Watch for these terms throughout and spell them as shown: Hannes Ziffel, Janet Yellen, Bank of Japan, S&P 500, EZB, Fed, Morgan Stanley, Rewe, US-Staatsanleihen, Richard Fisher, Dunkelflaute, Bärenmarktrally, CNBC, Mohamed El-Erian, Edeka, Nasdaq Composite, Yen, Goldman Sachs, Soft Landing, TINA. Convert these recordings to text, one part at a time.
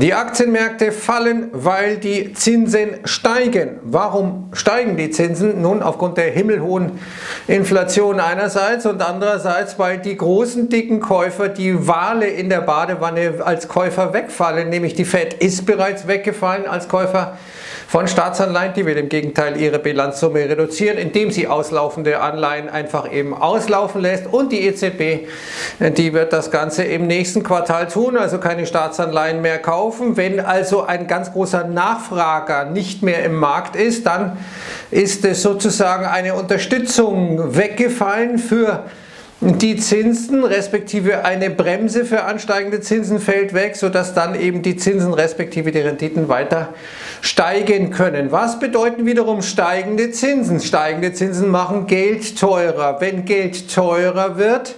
Die Aktienmärkte fallen, weil die Zinsen steigen. Warum steigen die Zinsen? Nun, aufgrund der himmelhohen Inflation einerseits und andererseits, weil die großen, dicken Käufer, die Wale in der Badewanne als Käufer wegfallen. Nämlich die Fed ist bereits weggefallen als Käufer von Staatsanleihen. Die will im Gegenteil ihre Bilanzsumme reduzieren, indem sie auslaufende Anleihen einfach eben auslaufen lässt. Und die EZB, die wird das Ganze im nächsten Quartal tun, also keine Staatsanleihen mehr kaufen. Wenn also ein ganz großer Nachfrager nicht mehr im Markt ist, dann ist es sozusagen eine Unterstützung weggefallen für die Zinsen, respektive eine Bremse für ansteigende Zinsen fällt weg, sodass dann eben die Zinsen respektive die Renditen weiter steigen können. Was bedeuten wiederum steigende Zinsen? Steigende Zinsen machen Geld teurer. Wenn Geld teurer wird,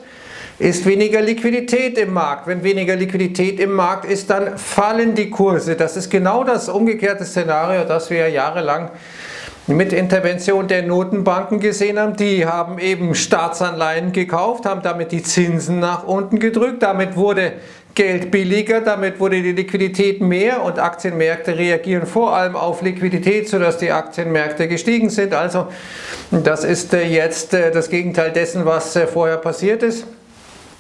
ist weniger Liquidität im Markt. Wenn weniger Liquidität im Markt ist, dann fallen die Kurse. Das ist genau das umgekehrte Szenario, das wir jahrelang mit Intervention der Notenbanken gesehen haben. Die haben eben Staatsanleihen gekauft, haben damit die Zinsen nach unten gedrückt. Damit wurde Geld billiger, damit wurde die Liquidität mehr und Aktienmärkte reagieren vor allem auf Liquidität, sodass die Aktienmärkte gestiegen sind. Also das ist jetzt das Gegenteil dessen, was vorher passiert ist.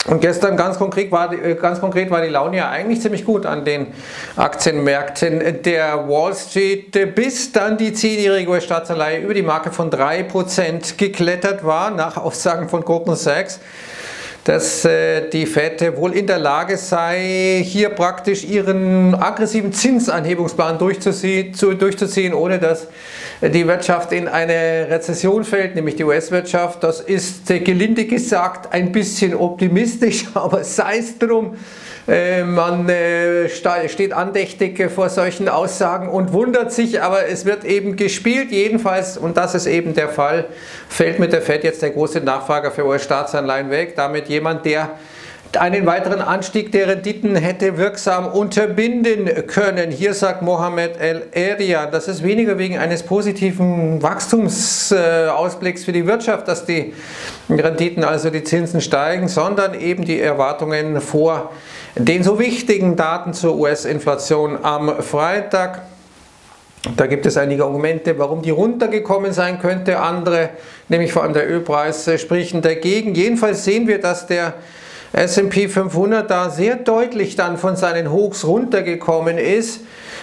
Und gestern ganz konkret war die Laune ja eigentlich ziemlich gut an den Aktienmärkten der Wall Street, bis dann die 10-jährige US-Staatsanleihe über die Marke von 3% geklettert war, nach Aussagen von Goldman Sachs, dass die Fed wohl in der Lage sei, hier praktisch ihren aggressiven Zinsanhebungsplan durchzuziehen, ohne dass die Wirtschaft in eine Rezession fällt, nämlich die US-Wirtschaft. Das ist gelinde gesagt ein bisschen optimistisch, aber sei es drum. Man steht andächtig vor solchen Aussagen und wundert sich, aber es wird eben gespielt. Jedenfalls, und das ist eben der Fall, fällt mit der Fed jetzt der große Nachfrager für US-Staatsanleihen weg. Damit jemand, der einen weiteren Anstieg der Renditen hätte wirksam unterbinden können. Hier sagt Mohamed El-Erian, das ist weniger wegen eines positiven Wachstumsausblicks für die Wirtschaft, dass die Renditen, also die Zinsen steigen, sondern eben die Erwartungen vor den so wichtigen Daten zur US-Inflation am Freitag. Da gibt es einige Argumente, warum die runtergekommen sein könnte. Andere, nämlich vor allem der Ölpreis, sprechen dagegen. Jedenfalls sehen wir, dass der S&P 500 da sehr deutlich dann von seinen Hochs runtergekommen ist.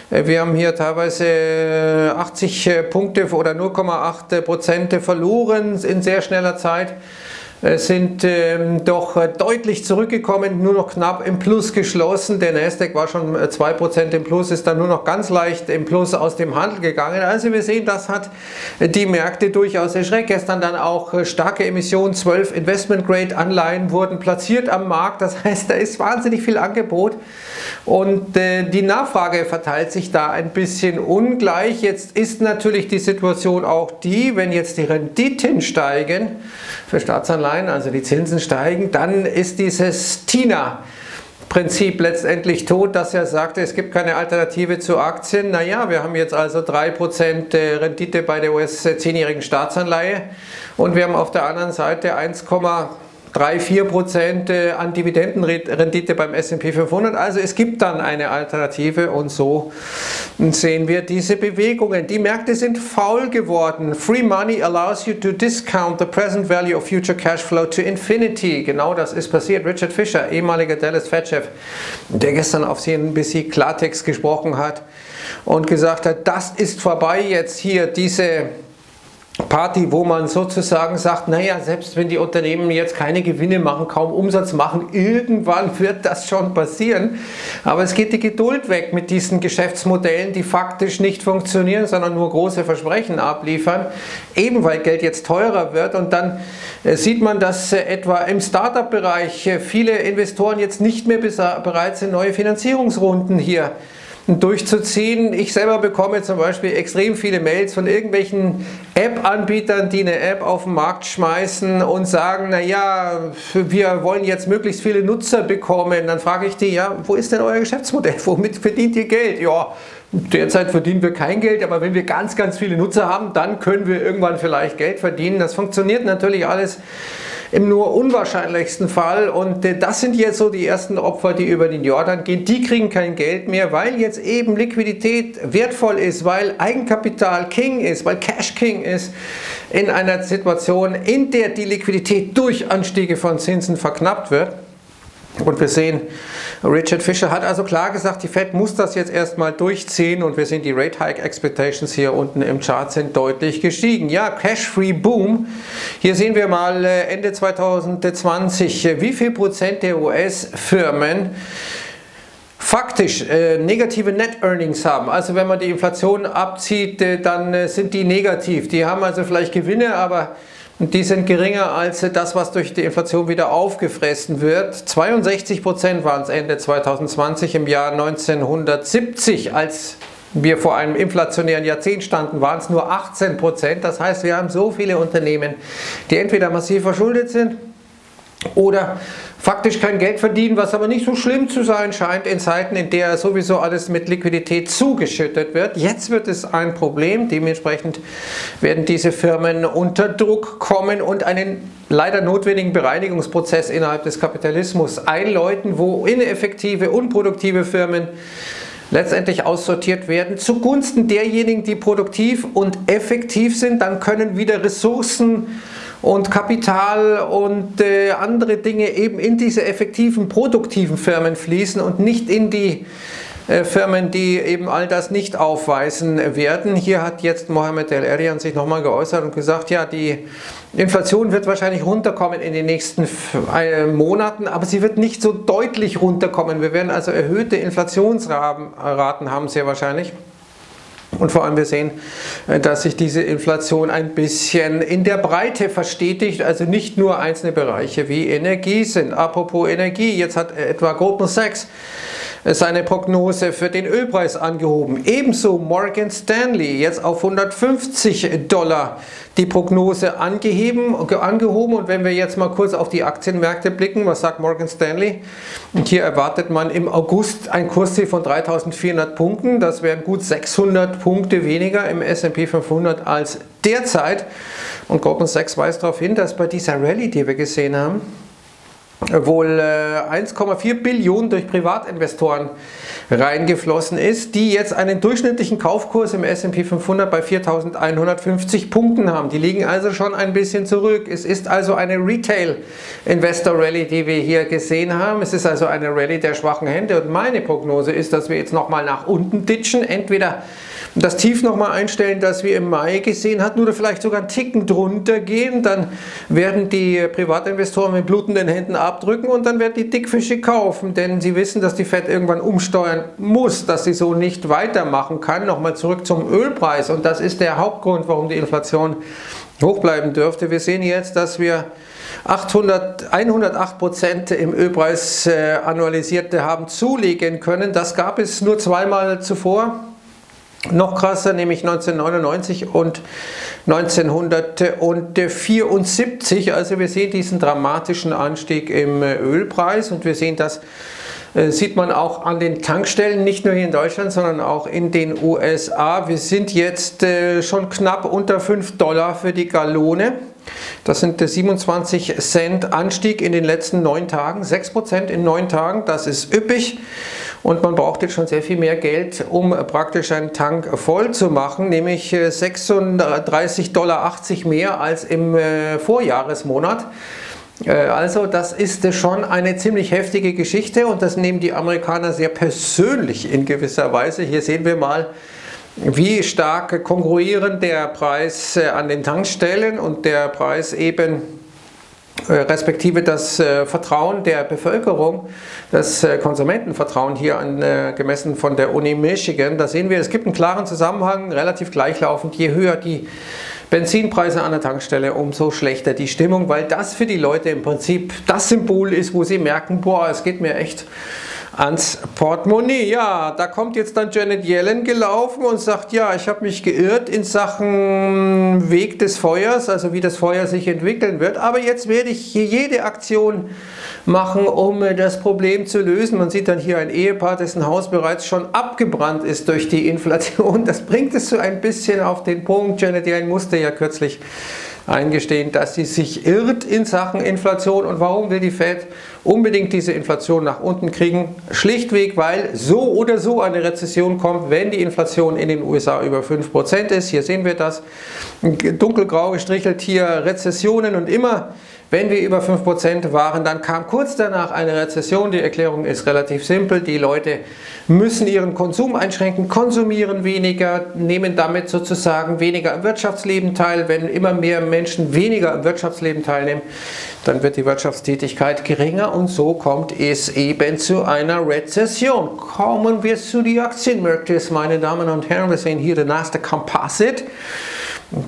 Wir haben hier teilweise 80 Punkte oder 0,8% verloren in sehr schneller Zeit. Sind doch deutlich zurückgekommen, nur noch knapp im Plus geschlossen. Der Nasdaq war schon 2% im Plus, ist dann nur noch ganz leicht im Plus aus dem Handel gegangen. Also wir sehen, das hat die Märkte durchaus erschreckt. Gestern dann auch starke Emissionen, 12 Investment-Grade-Anleihen wurden platziert am Markt. Das heißt, da ist wahnsinnig viel Angebot und die Nachfrage verteilt sich da ein bisschen ungleich. Jetzt ist natürlich die Situation auch die, wenn jetzt die Renditen steigen für Staatsanleihen, also die Zinsen steigen, dann ist dieses TINA-Prinzip letztendlich tot, dass er sagte, es gibt keine Alternative zu Aktien. Naja, wir haben jetzt also 3% Rendite bei der US-10-jährigen Staatsanleihe und wir haben auf der anderen Seite 1,34% an Dividendenrendite beim S&P 500. Also es gibt dann eine Alternative und so sehen wir diese Bewegungen. Die Märkte sind faul geworden. Free money allows you to discount the present value of future cash flow to infinity. Genau das ist passiert. Richard Fisher, ehemaliger Dallas Fed-Chef, der gestern auf CNBC Klartext gesprochen hat und gesagt hat, das ist vorbei jetzt hier, diese Party, wo man sozusagen sagt, naja, selbst wenn die Unternehmen jetzt keine Gewinne machen, kaum Umsatz machen, irgendwann wird das schon passieren. Aber es geht die Geduld weg mit diesen Geschäftsmodellen, die faktisch nicht funktionieren, sondern nur große Versprechen abliefern, eben weil Geld jetzt teurer wird. Und dann sieht man, dass etwa im Startup-Bereich viele Investoren jetzt nicht mehr bereit sind, neue Finanzierungsrunden hier durchzuziehen. Ich selber bekomme zum Beispiel extrem viele Mails von irgendwelchen App-Anbietern, die eine App auf den Markt schmeißen und sagen, naja, wir wollen jetzt möglichst viele Nutzer bekommen. Dann frage ich die, ja, wo ist denn euer Geschäftsmodell? Womit verdient ihr Geld? Ja, derzeit verdienen wir kein Geld, aber wenn wir ganz, ganz viele Nutzer haben, dann können wir irgendwann vielleicht Geld verdienen. Das funktioniert natürlich alles im nur unwahrscheinlichsten Fall. Und das sind jetzt so die ersten Opfer, die über den Jordan gehen. Die kriegen kein Geld mehr, weil jetzt eben Liquidität wertvoll ist, weil Eigenkapital King ist, weil Cash King ist, in einer Situation, in der die Liquidität durch Anstiege von Zinsen verknappt wird. Und wir sehen, Richard Fisher hat also klar gesagt, die Fed muss das jetzt erstmal durchziehen, und wir sehen, die Rate Hike Expectations hier unten im Chart sind deutlich gestiegen. Ja, Cash-Free Boom. Hier sehen wir mal Ende 2020, wie viel Prozent der US-Firmen faktisch negative Net Earnings haben. Also wenn man die Inflation abzieht, dann sind die negativ. Die haben also vielleicht Gewinne, aber die sind geringer als das, was durch die Inflation wieder aufgefressen wird. 62% waren es Ende 2020, im Jahr 1970, als wir vor einem inflationären Jahrzehnt standen, waren es nur 18%. Das heißt, wir haben so viele Unternehmen, die entweder massiv verschuldet sind oder faktisch kein Geld verdienen, was aber nicht so schlimm zu sein scheint in Zeiten, in der sowieso alles mit Liquidität zugeschüttet wird. Jetzt wird es ein Problem, dementsprechend werden diese Firmen unter Druck kommen und einen leider notwendigen Bereinigungsprozess innerhalb des Kapitalismus einläuten, wo ineffektive, unproduktive Firmen letztendlich aussortiert werden zugunsten derjenigen, die produktiv und effektiv sind. Dann können wieder Ressourcen und Kapital und andere Dinge eben in diese effektiven, produktiven Firmen fließen und nicht in die Firmen, die eben all das nicht aufweisen werden. Hier hat jetzt Mohamed El-Erian sich nochmal geäußert und gesagt, ja, die Inflation wird wahrscheinlich runterkommen in den nächsten Monaten, aber sie wird nicht so deutlich runterkommen. Wir werden also erhöhte Inflationsraten haben, sehr wahrscheinlich. Und vor allem wir sehen, dass sich diese Inflation ein bisschen in der Breite verstetigt, also nicht nur einzelne Bereiche wie Energie sind. Apropos Energie, jetzt hat etwa Goldman Sachs seine Prognose für den Ölpreis angehoben. Ebenso Morgan Stanley, jetzt auf $150 die Prognose angehoben. Und wenn wir jetzt mal kurz auf die Aktienmärkte blicken, was sagt Morgan Stanley? Und hier erwartet man im August ein Kursziel von 3.400 Punkten. Das wären gut 600 Punkte weniger im S&P 500 als derzeit. Und Goldman Sachs weist darauf hin, dass bei dieser Rallye, die wir gesehen haben, wohl 1,4 Billionen durch Privatinvestoren reingeflossen ist, die jetzt einen durchschnittlichen Kaufkurs im S&P 500 bei 4.150 Punkten haben. Die liegen also schon ein bisschen zurück. Es ist also eine Retail-Investor-Rallye, die wir hier gesehen haben. Es ist also eine Rallye der schwachen Hände. Und meine Prognose ist, dass wir jetzt nochmal nach unten ditchen. Entweder das Tief nochmal einstellen, das wir im Mai gesehen hatten, oder vielleicht sogar einen Ticken drunter gehen. Dann werden die Privatinvestoren mit blutenden Händen abdrücken und dann werden die Dickfische kaufen, denn sie wissen, dass die Fed irgendwann umsteuern muss, dass sie so nicht weitermachen kann. Nochmal zurück zum Ölpreis, und das ist der Hauptgrund, warum die Inflation hoch bleiben dürfte. Wir sehen jetzt, dass wir 108% im Ölpreis annualisierte haben zulegen können. Das gab es nur zweimal zuvor. Noch krasser, nämlich 1999 und 1974. Also wir sehen diesen dramatischen Anstieg im Ölpreis, und wir sehen, das sieht man auch an den Tankstellen, nicht nur hier in Deutschland, sondern auch in den USA. Wir sind jetzt schon knapp unter $5 für die Gallone. Das sind 27 Cent Anstieg in den letzten 9 Tagen, 6% in 9 Tagen, das ist üppig. Und man braucht jetzt schon sehr viel mehr Geld, um praktisch einen Tank voll zu machen, nämlich $36,80 mehr als im Vorjahresmonat. Also das ist schon eine ziemlich heftige Geschichte, und das nehmen die Amerikaner sehr persönlich in gewisser Weise. Hier sehen wir mal, wie stark kongruieren der Preis an den Tankstellen und der Preis eben respektive das Vertrauen der Bevölkerung, das Konsumentenvertrauen hier gemessen von der Uni Michigan. Da sehen wir, es gibt einen klaren Zusammenhang, relativ gleichlaufend. Je höher die Benzinpreise an der Tankstelle, umso schlechter die Stimmung, weil das für die Leute im Prinzip das Symbol ist, wo sie merken, boah, es geht mir echt ans Portemonnaie. Ja, da kommt jetzt dann Janet Yellen gelaufen und sagt, ja, ich habe mich geirrt in Sachen Weg des Feuers, also wie das Feuer sich entwickeln wird, aber jetzt werde ich hier jede Aktion machen, um das Problem zu lösen. Man sieht dann hier ein Ehepaar, dessen Haus bereits schon abgebrannt ist durch die Inflation. Das bringt es so ein bisschen auf den Punkt. Janet Yellen musste ja kürzlich eingestehen, dass sie sich irrt in Sachen Inflation. Und warum will die Fed unbedingt diese Inflation nach unten kriegen? Schlichtweg, weil so oder so eine Rezession kommt, wenn die Inflation in den USA über 5% ist. Hier sehen wir das, dunkelgrau gestrichelt hier Rezessionen, und immer wenn wir über 5% waren, dann kam kurz danach eine Rezession. Die Erklärung ist relativ simpel. Die Leute müssen ihren Konsum einschränken, konsumieren weniger, nehmen damit sozusagen weniger am Wirtschaftsleben teil. Wenn immer mehr Menschen weniger am Wirtschaftsleben teilnehmen, dann wird die Wirtschaftstätigkeit geringer und so kommt es eben zu einer Rezession. Kommen wir zu den Aktienmärkten, meine Damen und Herren. Wir sehen hier den Nasdaq Composite,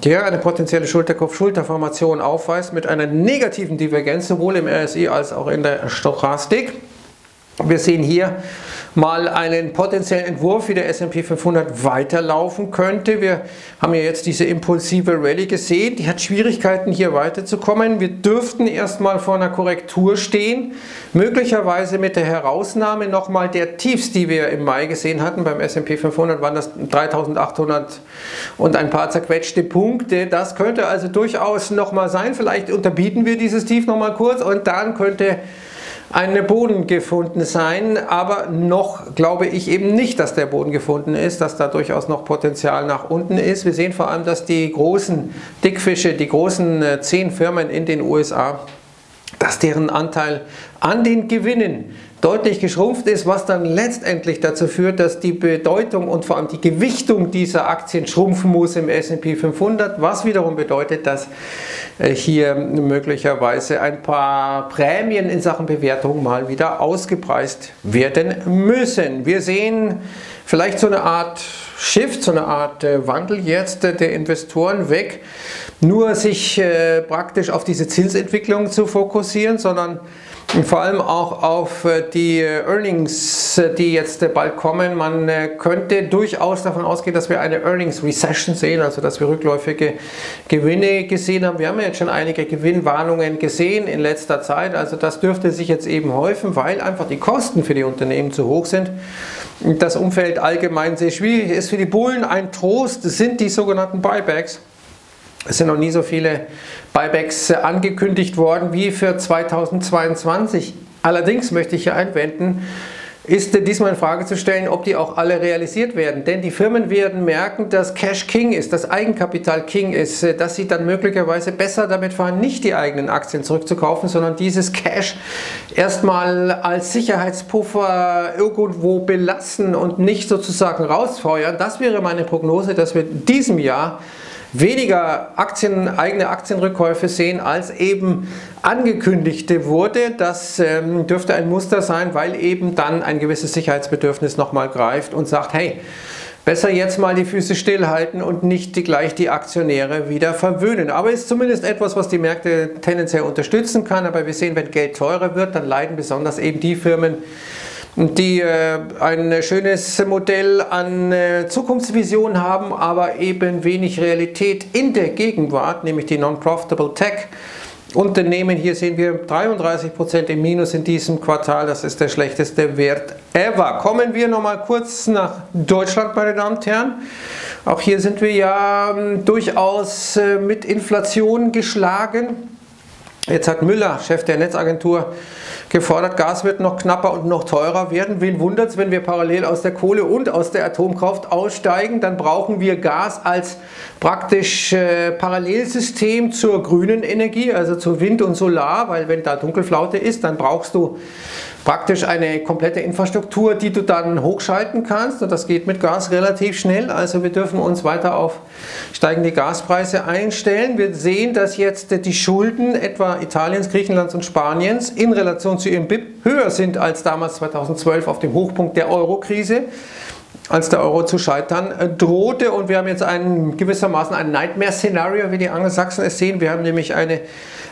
der eine potenzielle Schulterkopf-Schulterformation aufweist mit einer negativen Divergenz, sowohl im RSI als auch in der Stochastik. Wir sehen hier mal einen potenziellen Entwurf, wie der S&P 500 weiterlaufen könnte. Wir haben ja jetzt diese impulsive Rallye gesehen, die hat Schwierigkeiten hier weiterzukommen. Wir dürften erstmal vor einer Korrektur stehen, möglicherweise mit der Herausnahme nochmal der Tiefs, die wir im Mai gesehen hatten. Beim S&P 500 waren das 3800 und ein paar zerquetschte Punkte. Das könnte also durchaus nochmal sein. Vielleicht unterbieten wir dieses Tief nochmal kurz und dann könnte ein Boden gefunden sein, aber noch glaube ich eben nicht, dass der Boden gefunden ist, dass da durchaus noch Potenzial nach unten ist. Wir sehen vor allem, dass die großen Dickfische, die großen 10 Firmen in den USA, dass deren Anteil an den Gewinnen deutlich geschrumpft ist, was dann letztendlich dazu führt, dass die Bedeutung und vor allem die Gewichtung dieser Aktien schrumpfen muss im S&P 500, was wiederum bedeutet, dass hier möglicherweise ein paar Prämien in Sachen Bewertung mal wieder ausgepreist werden müssen. Wir sehen vielleicht so eine Art Shift, so eine Art Wandel jetzt der Investoren weg, nur sich praktisch auf diese Zinsentwicklung zu fokussieren, sondern vor allem auch auf die Earnings, die jetzt bald kommen. Man könnte durchaus davon ausgehen, dass wir eine Earnings Recession sehen, also dass wir rückläufige Gewinne gesehen haben. Wir haben ja jetzt schon einige Gewinnwarnungen gesehen in letzter Zeit, also das dürfte sich jetzt eben häufen, weil einfach die Kosten für die Unternehmen zu hoch sind. Das Umfeld allgemein sehr schwierig ist. Für die Bullen ein Trost sind die sogenannten Buybacks. Es sind noch nie so viele Buybacks angekündigt worden wie für 2022. Allerdings möchte ich hier einwenden, ist diesmal in Frage zu stellen, ob die auch alle realisiert werden. Denn die Firmen werden merken, dass Cash King ist, dass Eigenkapital King ist, dass sie dann möglicherweise besser damit fahren, nicht die eigenen Aktien zurückzukaufen, sondern dieses Cash erstmal als Sicherheitspuffer irgendwo belassen und nicht sozusagen rausfeuern. Das wäre meine Prognose, dass wir in diesem Jahr weniger eigene Aktienrückkäufe sehen, als eben angekündigte wurde. Das dürfte ein Muster sein, weil eben dann ein gewisses Sicherheitsbedürfnis nochmal greift und sagt, hey, besser jetzt mal die Füße stillhalten und nicht gleich die Aktionäre wieder verwöhnen. Aber ist zumindest etwas, was die Märkte tendenziell unterstützen kann. Aber wir sehen, wenn Geld teurer wird, dann leiden besonders eben die Firmen, die ein schönes Modell an Zukunftsvision haben, aber eben wenig Realität in der Gegenwart, nämlich die Non-Profitable Tech Unternehmen. Hier sehen wir 33% im Minus in diesem Quartal. Das ist der schlechteste Wert ever. Kommen wir nochmal kurz nach Deutschland, meine Damen und Herren. Auch hier sind wir ja durchaus mit Inflation geschlagen. Jetzt hat Müller, Chef der Netzagentur, gefordert, Gas wird noch knapper und noch teurer werden. Wen wundert's, wenn wir parallel aus der Kohle und aus der Atomkraft aussteigen? Dann brauchen wir Gas als praktisch Parallelsystem zur grünen Energie, also zu Wind und Solar, weil wenn da Dunkelflaute ist, dann brauchst du praktisch eine komplette Infrastruktur, die du dann hochschalten kannst, und das geht mit Gas relativ schnell. Also wir dürfen uns weiter auf steigende Gaspreise einstellen. Wir sehen, dass jetzt die Schulden etwa Italiens, Griechenlands und Spaniens in Relation zu ihrem BIP höher sind als damals 2012 auf dem Hochpunkt der Euro-Krise, als der Euro zu scheitern drohte. Und wir haben jetzt gewissermaßen ein Nightmare-Szenario, wie die Angelsachsen es sehen. Wir haben nämlich eine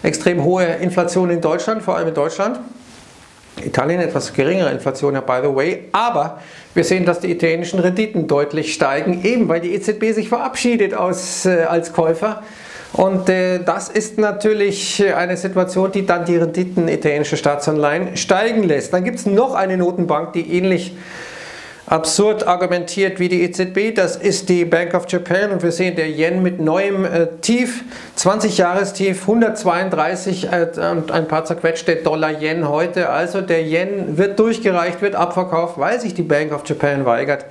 extrem hohe Inflation in Deutschland, vor allem in Deutschland. Italien etwas geringere Inflation, ja, by the way, aber wir sehen, dass die italienischen Renditen deutlich steigen, eben weil die EZB sich verabschiedet als Käufer, und das ist natürlich eine Situation, die dann die Renditen italienischer Staatsanleihen steigen lässt. Dann gibt es noch eine Notenbank, die ähnlich absurd argumentiert wie die EZB, das ist die Bank of Japan, und wir sehen der Yen mit neuem Tief, 20-Jahrestief, 132 und ein paar zerquetschte Dollar-Yen heute. Also der Yen wird durchgereicht, wird abverkauft, weil sich die Bank of Japan weigert,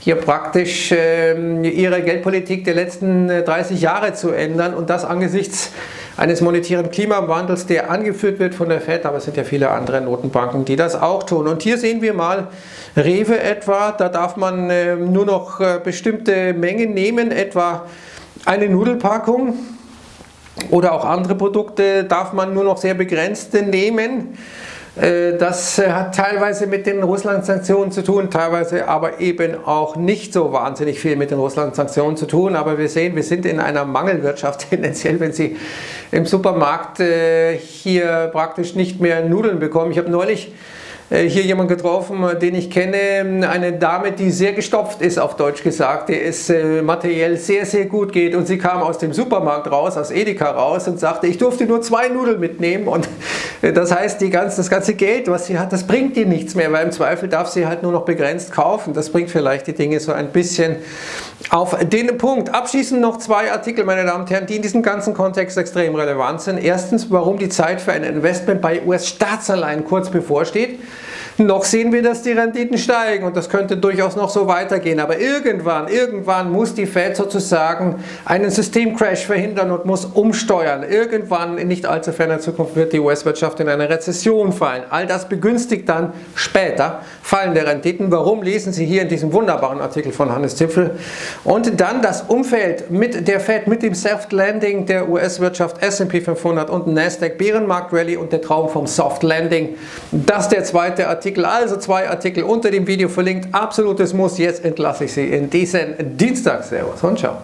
hier praktisch ihre Geldpolitik der letzten 30 Jahre zu ändern, und das angesichts eines monetären Klimawandels, der angeführt wird von der Fed, aber es sind ja viele andere Notenbanken, die das auch tun. Und hier sehen wir mal Rewe etwa, da darf man nur noch bestimmte Mengen nehmen, etwa eine Nudelpackung oder auch andere Produkte darf man nur noch sehr begrenzte nehmen. Das hat teilweise mit den Russland-Sanktionen zu tun, teilweise aber eben auch nicht so wahnsinnig viel mit den Russland-Sanktionen zu tun. Aber wir sehen, wir sind in einer Mangelwirtschaft tendenziell, wenn Sie im Supermarkt hier praktisch nicht mehr Nudeln bekommen. Ich habe neulich hier jemanden getroffen, den ich kenne, eine Dame, die sehr gestopft ist, auf Deutsch gesagt, der es materiell sehr, sehr gut geht, und sie kam aus dem Supermarkt raus, aus Edeka raus, und sagte, ich durfte nur 2 Nudeln mitnehmen, und das heißt, das ganze Geld, was sie hat, das bringt ihr nichts mehr, weil im Zweifel darf sie halt nur noch begrenzt kaufen. Das bringt vielleicht die Dinge so ein bisschen auf den Punkt. Abschließend noch 2 Artikel, meine Damen und Herren, die in diesem ganzen Kontext extrem relevant sind. Erstens, warum die Zeit für ein Investment bei US-Staatsanleihen kurz bevorsteht. Noch sehen wir, dass die Renditen steigen, und das könnte durchaus noch so weitergehen. Aber irgendwann muss die Fed sozusagen einen Systemcrash verhindern und muss umsteuern. Irgendwann, in nicht allzu ferner Zukunft, wird die US-Wirtschaft in eine Rezession fallen. All das begünstigt dann später fallende Renditen. Warum, lesen Sie hier in diesem wunderbaren Artikel von Hannes Ziffel. Und dann das Umfeld mit der Fed, mit dem Soft-Landing der US-Wirtschaft, S&P 500 und Nasdaq, Bärenmarkt-Rally und der Traum vom Soft-Landing. Das der zweite Artikel. Also 2 Artikel unter dem Video verlinkt. Absolutes Muss. Jetzt entlasse ich Sie in diesen Dienstag. Servus und ciao.